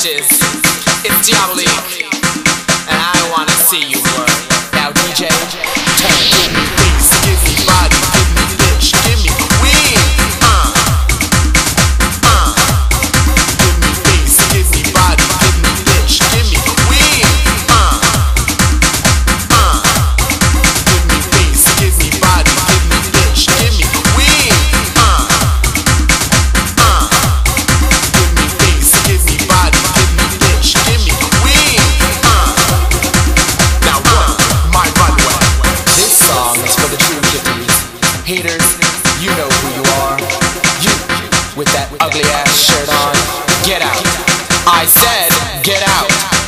bitches. It's Diabolique, and I wanna see you work. Now DJ, turn. Give me face, give me body, give me bitch, give me queen. Give me face, give me body, give me bitch, give me queen. Give me face, give me body, give me bitch, give me queen. Haters, you know who you are. You, with that ugly ass shirt on. Get out. I said, get out.